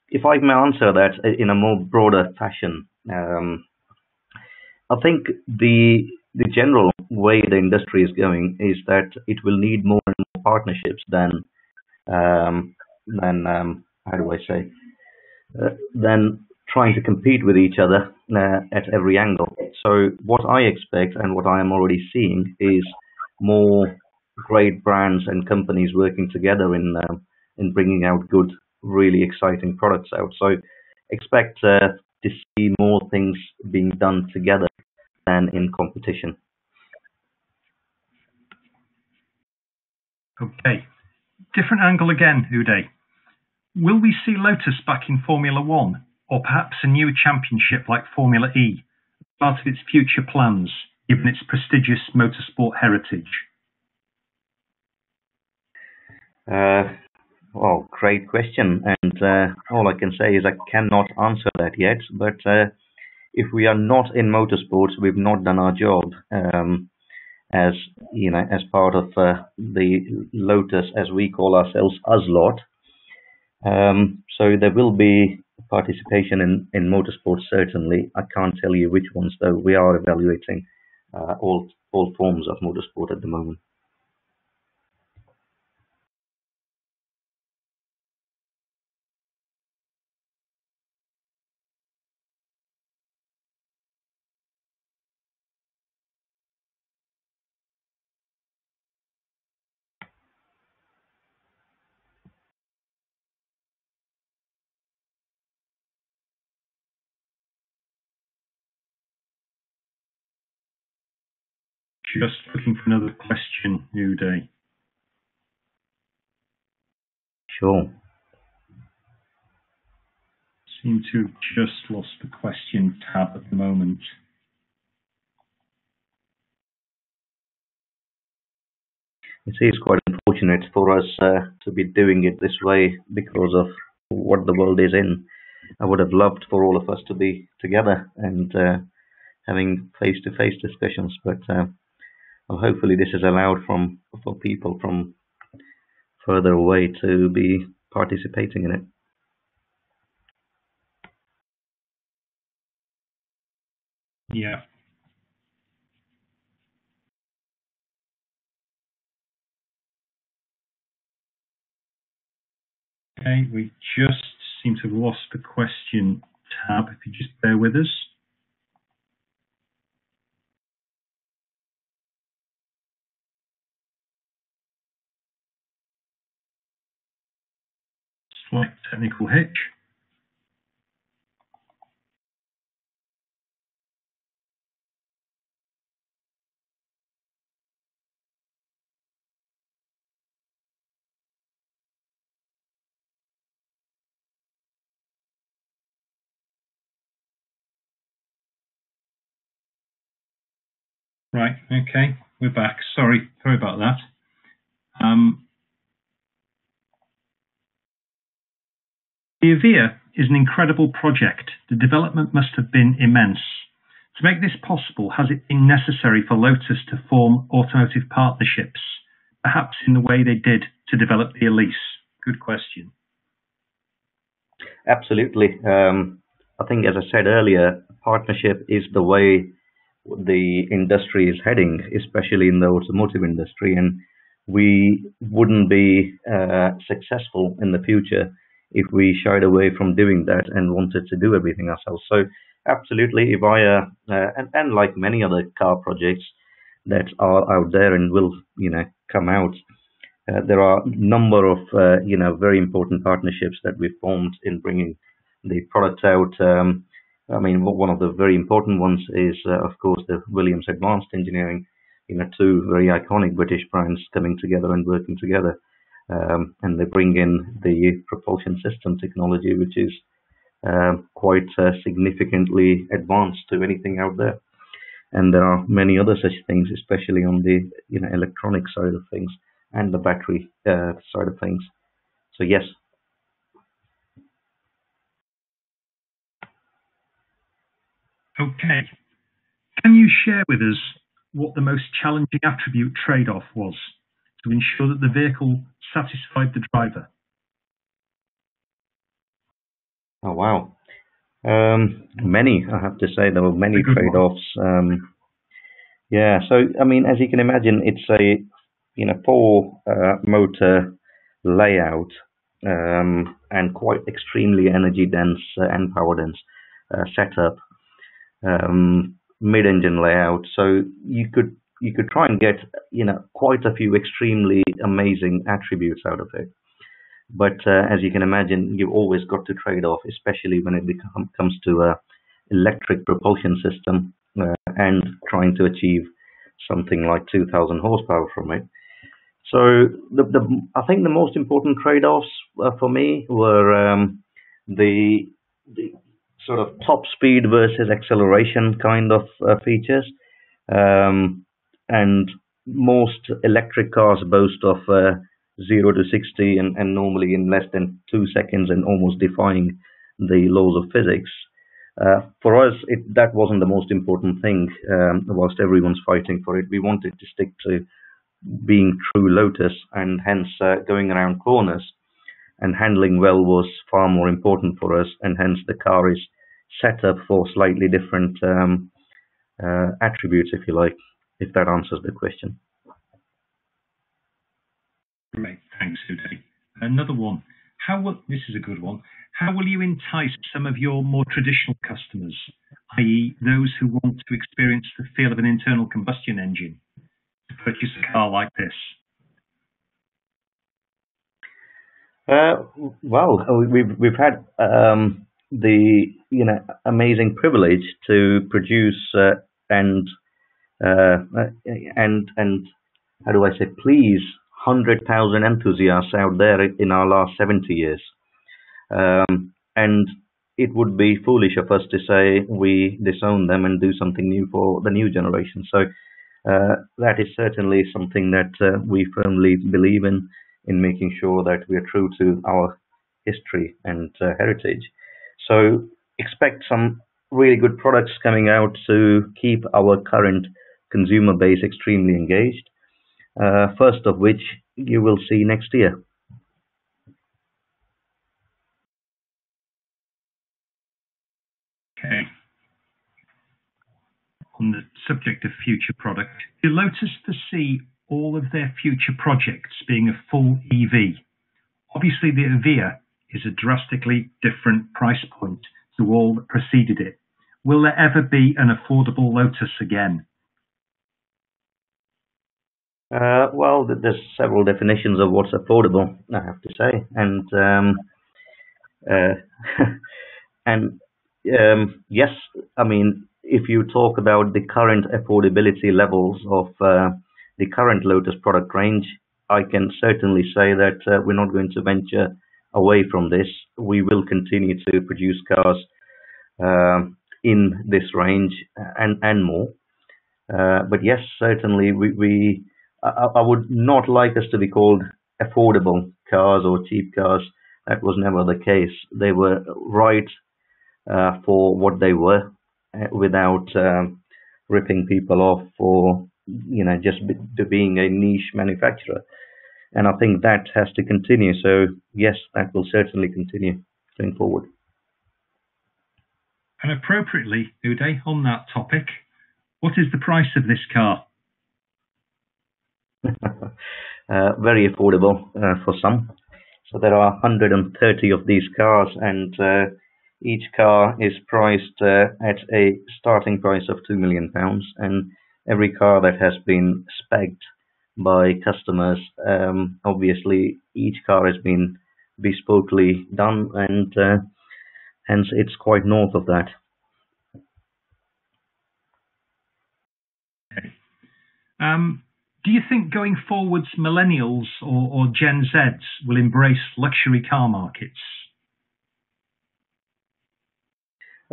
if I may answer that in a more broader fashion, um, I think the the general way the industry is going is that it will need more and more partnerships than um, then um, how do I say, uh, then trying to compete with each other uh, at every angle. So what I expect and what I am already seeing is more great brands and companies working together in um, in bringing out good, really exciting products out. So expect uh, to see more things being done together than in competition. Okay, different angle again, Uday. Will we see Lotus back in Formula One, or perhaps a new championship like Formula E, part of its future plans, given its prestigious motorsport heritage? Uh, well, great question, and uh, all I can say is I cannot answer that yet, but uh, if we are not in motorsports, we've not done our job. Um, as you know, as part of uh, the Lotus, as we call ourselves, us lot. Um, so there will be participation in, in motorsports, certainly. I can't tell you which ones, though. We are evaluating uh, all, all forms of motorsport at the moment. Just looking for another question, Uday. Sure. Seem to have just lost the question tab at the moment. It is quite unfortunate for us uh, to be doing it this way because of what the world is in. I would have loved for all of us to be together and uh, having face-to-face discussions, but uh, well, hopefully this is allowed from for people from further away to be participating in it. Yeah. Okay, we just seem to have lost the question tab. If you just bear with us. Slight technical hitch. Right, okay, we're back. Sorry, sorry about that. Um, The Evija is an incredible project. The development must have been immense. To make this possible, has it been necessary for Lotus to form automotive partnerships, perhaps in the way they did to develop the Elise? Good question. Absolutely. Um, I think, as I said earlier, partnership is the way the industry is heading, especially in the automotive industry, and we wouldn't be uh, successful in the future if we shied away from doing that and wanted to do everything ourselves. So absolutely, Evija, uh, and, and like many other car projects that are out there and will, you know, come out, uh, there are a number of, uh, you know, very important partnerships that we've formed in bringing the product out. Um, I mean, one of the very important ones is, uh, of course, the Williams Advanced Engineering, you know, two very iconic British brands coming together and working together. Um, and they bring in the propulsion system technology, which is uh, quite uh, significantly advanced to anything out there. And there are many other such things, especially on the you know electronic side of things and the battery uh, side of things. So yes. Okay. Can you share with us what the most challenging attribute trade-off was to ensure that the vehicle satisfied the driver? Oh, wow. Um, many, I have to say, there were many trade-offs. Um, yeah, so, I mean, as you can imagine, it's a, you know, four-motor layout um, and quite extremely energy dense uh, and power dense uh, setup, um, mid-engine layout. So you could you could try and get you know quite a few extremely amazing attributes out of it. But uh, as you can imagine, you've always got to trade off, especially when it become, comes to a electric propulsion system uh, and trying to achieve something like two thousand horsepower from it. So the, the I think the most important trade-offs uh, for me were um, the, the sort of top speed versus acceleration kind of uh, features. Um, and most electric cars boast of uh, zero to sixty and, and normally in less than two seconds and almost defying the laws of physics. Uh, for us, it, that wasn't the most important thing. Um, whilst everyone's fighting for it, we wanted to stick to being true Lotus, and hence uh, going around corners and handling well was far more important for us, and hence the car is set up for slightly different um, uh, attributes, if you like, if that answers the question. Great, thanks, Uday. Another one. How will, this is a good one. How will you entice some of your more traditional customers, that is those who want to experience the feel of an internal combustion engine, to purchase a car like this? Uh, well, we've, we've had um, the you know amazing privilege to produce uh, and, uh, and, and how do I say, please one hundred thousand enthusiasts out there in our last seventy years. Um, and it would be foolish of us to say we disown them and do something new for the new generation. So uh, that is certainly something that uh, we firmly believe in, in making sure that we are true to our history and uh, heritage. So expect some really good products coming out to keep our current consumer base extremely engaged, uh, first of which you will see next year. Okay. On the subject of future product, do Lotus foresee all of their future projects being a full E V? Obviously, the Evija is a drastically different price point to all that preceded it. Will there ever be an affordable Lotus again? Uh, well, there's several definitions of what's affordable, I have to say, and um, uh, and. Um, yes, I mean, if you talk about the current affordability levels of uh, the current Lotus product range, I can certainly say that uh, we're not going to venture away from this. We will continue to produce cars uh, in this range and, and more. Uh, but yes, certainly, we, we I, I would not like us to be called affordable cars or cheap cars. That was never the case. They were right Uh, for what they were, uh, without uh, ripping people off for you know just be, to being a niche manufacturer, and I think that has to continue. So yes, that will certainly continue going forward. And appropriately, Uday, on that topic, what is the price of this car? uh, very affordable uh, for some. So there are one hundred thirty of these cars, and uh, each car is priced uh, at a starting price of two million pounds, and every car that has been specced by customers, um, obviously each car has been bespokely done, and uh, hence it's quite north of that. Okay. Um, do you think going forwards millennials or, or Gen Zs will embrace luxury car markets?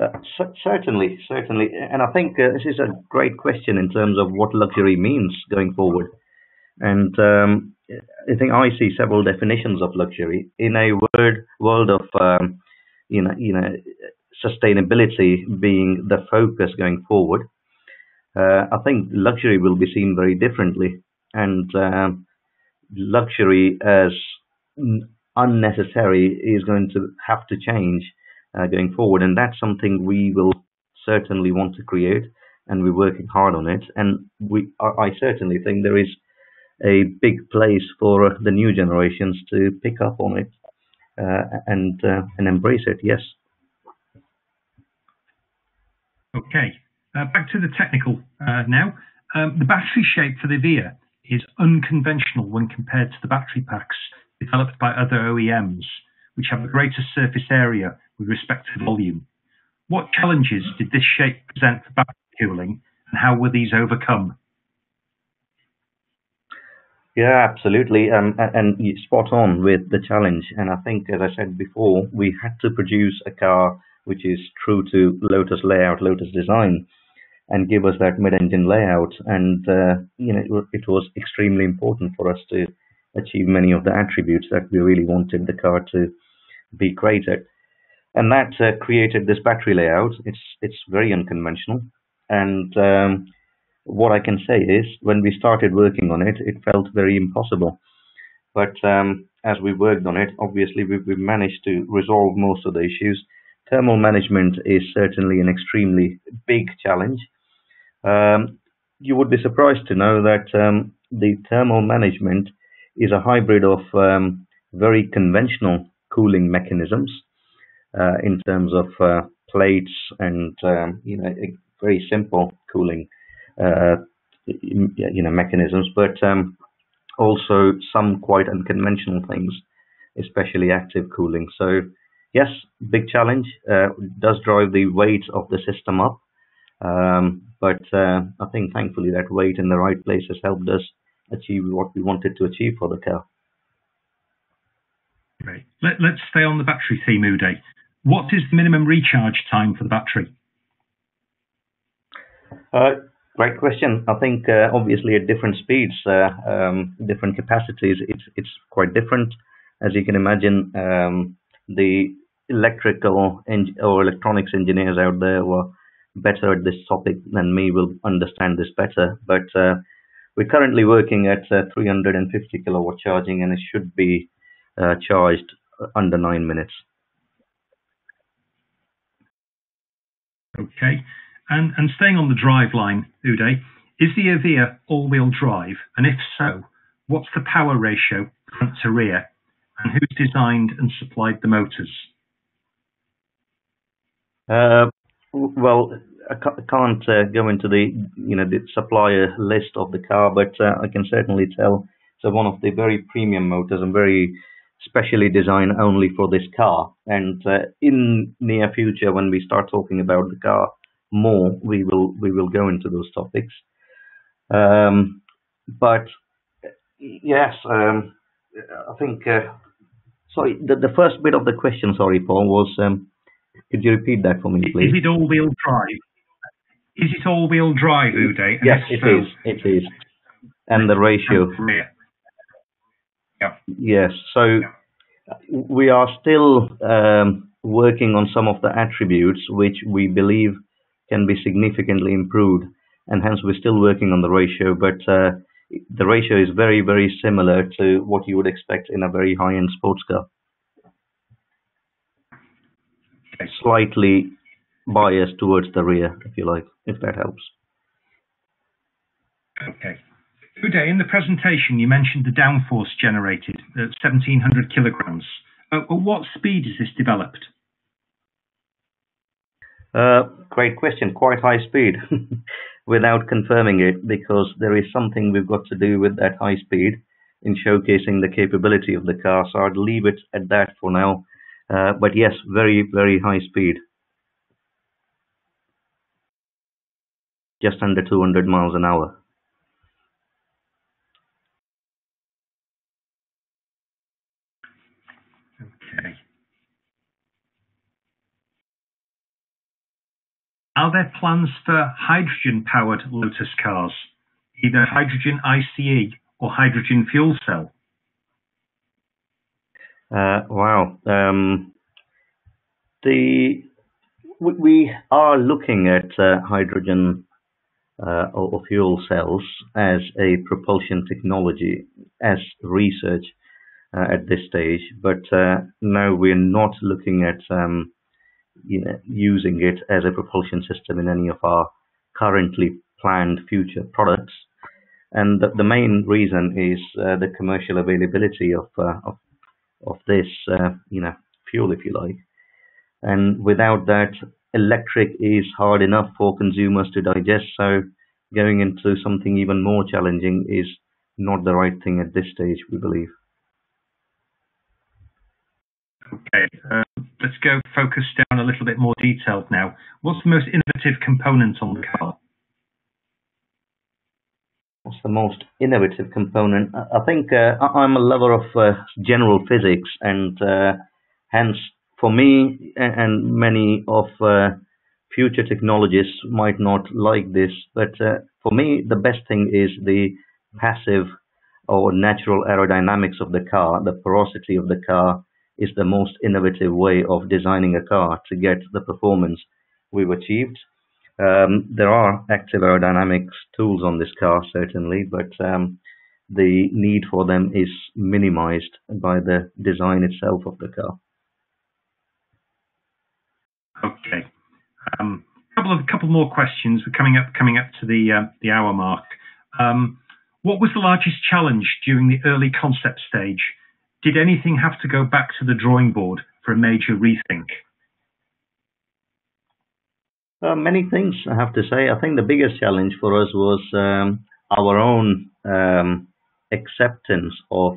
Uh, certainly, certainly. And I think uh, this is a great question in terms of what luxury means going forward. And um, I think I see several definitions of luxury. In a word, world of um, you know, you know, sustainability being the focus going forward, uh, I think luxury will be seen very differently. And um, luxury as unnecessary is going to have to change Uh, going forward, and that's something we will certainly want to create, and we're working hard on it. And we, I, I certainly think there is a big place for the new generations to pick up on it uh, and uh, and embrace it. Yes. Okay. Uh, back to the technical uh, now. Um, the battery shape for the Evija is unconventional when compared to the battery packs developed by other O E Ms, which have a greater surface area with respect to volume. What challenges did this shape present for battery cooling, and how were these overcome? Yeah, absolutely, um, and you're spot on with the challenge. And I think, as I said before, we had to produce a car which is true to Lotus layout, Lotus design, and give us that mid-engine layout. And uh, you know, it was extremely important for us to achieve many of the attributes that we really wanted the car to be great at. And that uh, created this battery layout. It's it's very unconventional, and um, what I can say is, when we started working on it, it felt very impossible. But um, as we worked on it, obviously we, we managed to resolve most of the issues. Thermal management is certainly an extremely big challenge. Um, you would be surprised to know that um, the thermal management is a hybrid of um, very conventional cooling mechanisms uh, in terms of uh, plates and um, you know, a very simple cooling Uh, you know, mechanisms, but um, also some quite unconventional things, especially active cooling. So yes, big challenge, uh, does drive the weight of the system up, um, but uh, I think thankfully that weight in the right place has helped us achieve what we wanted to achieve for the car. Great. Let, let's stay on the battery theme, Uday. What is the minimum recharge time for the battery? Uh, Great question. I think uh, obviously at different speeds, uh, um, different capacities, it's it's quite different. As you can imagine, um, the electrical or electronics engineers out there who are better at this topic than me will understand this better. But uh, we're currently working at uh, three hundred fifty kilowatt charging, and it should be uh, charged under nine minutes. Okay. And, and staying on the drive line, Uday, is the Evija all-wheel drive? And if so, what's the power ratio front to rear? And who's designed and supplied the motors? Uh, well, I can't uh, go into the you know the supplier list of the car, but uh, I can certainly tell it's one of the very premium motors and very specially designed only for this car. And uh, in near future, when we start talking about the car more, we will we will go into those topics, um, but yes, um, I think uh, sorry the, the first bit of the question, sorry Paul, was um, could you repeat that for me, please? Is it all-wheel drive? Is it all-wheel drive, Uday? Yes, it so. is. It is, and the ratio. Yeah. Yes. So yeah. We are still um, working on some of the attributes which we believe can be significantly improved, and hence we're still working on the ratio, but uh, the ratio is very, very similar to what you would expect in a very high-end sports car. Slightly biased towards the rear, if you like, if that helps. Okay. Uday, in the presentation you mentioned the downforce generated at seventeen hundred kilograms. At what speed is this developed? Uh, great question. Quite high speed without confirming it, because there is something we've got to do with that high speed in showcasing the capability of the car. So I'd leave it at that for now. Uh, but yes, very, very high speed. Just under two hundred miles an hour. Are there plans for hydrogen-powered Lotus cars, either hydrogen ICE or hydrogen fuel cell? Uh, wow. Um, the we are looking at uh, hydrogen uh, or fuel cells as a propulsion technology, as research uh, at this stage, but uh, no, we're not looking at um, You know, using it as a propulsion system in any of our currently planned future products. And the, the main reason is uh, the commercial availability of uh, of, of this uh, you know fuel, if you like. And without that, electric is hard enough for consumers to digest. So going into something even more challenging is not the right thing at this stage, we believe. Okay, uh, let's go focus down a little bit more detailed now. What's the most innovative component on the car? What's the most innovative component? I think uh, I'm a lover of uh, general physics, and uh, hence for me and many of uh, future technologists might not like this, but uh, for me the best thing is the passive or natural aerodynamics of the car. The porosity of the car is the most innovative way of designing a car to get the performance we've achieved. Um, there are active aerodynamics tools on this car, certainly, but um, the need for them is minimized by the design itself of the car. Okay, a um, couple of couple more questions. We're coming up coming up to the uh, the hour mark. Um, what was the largest challenge during the early concept stage? Did anything have to go back to the drawing board for a major rethink? Uh, many things, I have to say. I think the biggest challenge for us was um, our own um, acceptance of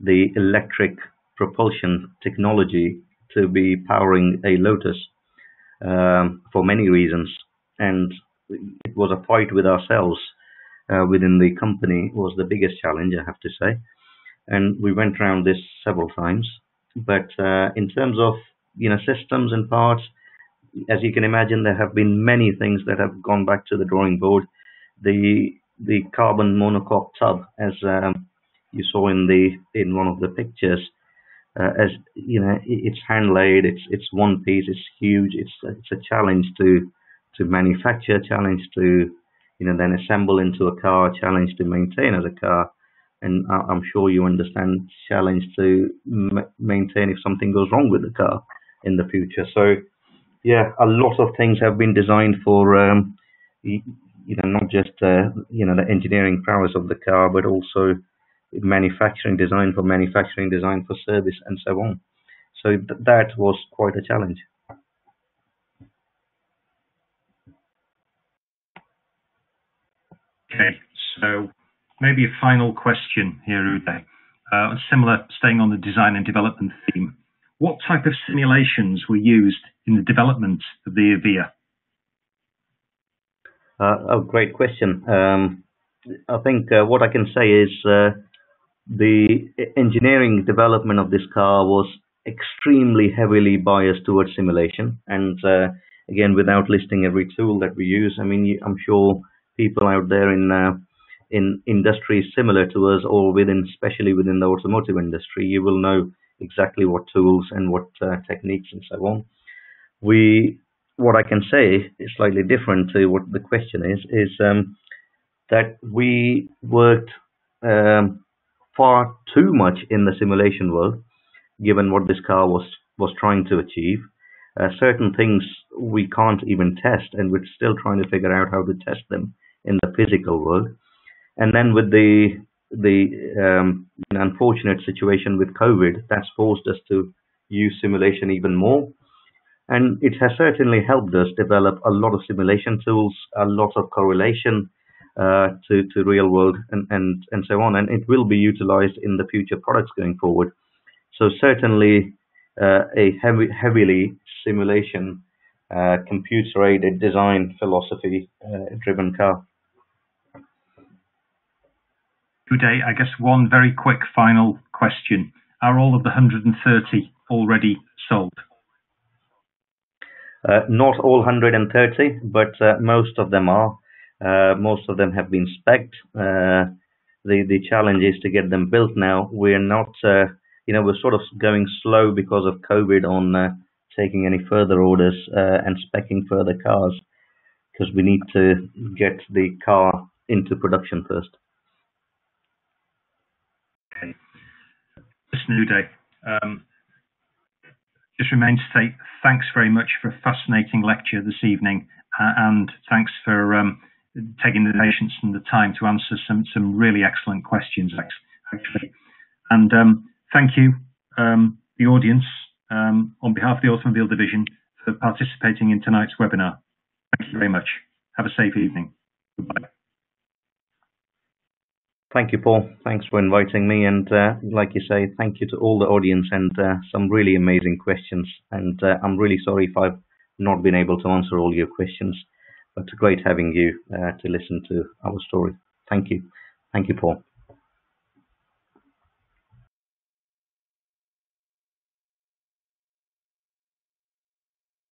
the electric propulsion technology to be powering a Lotus um, for many reasons. And it was a fight with ourselves uh, within the company was the biggest challenge, I have to say. And we went around this several times. But uh, in terms of you know systems and parts, as you can imagine, there have been many things that have gone back to the drawing board. The the carbon monocoque tub, as um, you saw in the in one of the pictures, uh, as you know, it's hand laid. It's it's one piece. It's huge. It's it's a challenge to to manufacture, challenge to you know then assemble into a car, challenge to maintain as a car. And I'm sure you understand challenge to m maintain if something goes wrong with the car in the future. So, yeah, a lot of things have been designed for, um, you know, not just, uh, you know, the engineering prowess of the car, but also manufacturing design for manufacturing design for service and so on. So th that was quite a challenge. Okay, so... maybe a final question here, Uday. Uh, similar, staying on the design and development theme. What type of simulations were used in the development of the Evija? Uh, oh, great question. Um, I think uh, what I can say is uh, the engineering development of this car was extremely heavily biased towards simulation. And uh, again, without listing every tool that we use, I mean, I'm sure people out there in uh, in industries similar to us or within, especially within the automotive industry, you will know exactly what tools and what uh, techniques and so on. We, what I can say is slightly different to what the question is, is um, that we worked um, far too much in the simulation world, given what this car was, was trying to achieve. Uh, certain things we can't even test, and we're still trying to figure out how to test them in the physical world. And then with the the um, unfortunate situation with COVID, that's forced us to use simulation even more. And it has certainly helped us develop a lot of simulation tools, a lot of correlation uh, to, to real world and, and, and so on. And it will be utilized in the future products going forward. So certainly uh, a heavy, heavily simulation, uh, computer-aided design philosophy uh, driven car. Uday, I guess one very quick final question. Are all of the one hundred thirty already sold? Uh, not all one hundred thirty, but uh, most of them are. Uh, most of them have been spec'd. Uh, the, the challenge is to get them built now. We're not, uh, you know, we're sort of going slow because of COVID on uh, taking any further orders uh, and spec'ing further cars, because we need to get the car into production first. Uday, um, just remains to say thanks very much for a fascinating lecture this evening, uh, and thanks for um, taking the patience and the time to answer some some really excellent questions, actually. And um, thank you, um, the audience, um, on behalf of the Automobile Division, for participating in tonight's webinar. Thank you very much. Have a safe evening. Goodbye. Thank you, Paul. Thanks for inviting me. And uh, like you say, thank you to all the audience and uh, some really amazing questions. And uh, I'm really sorry if I've not been able to answer all your questions, but it's great having you uh, to listen to our story. Thank you. Thank you, Paul.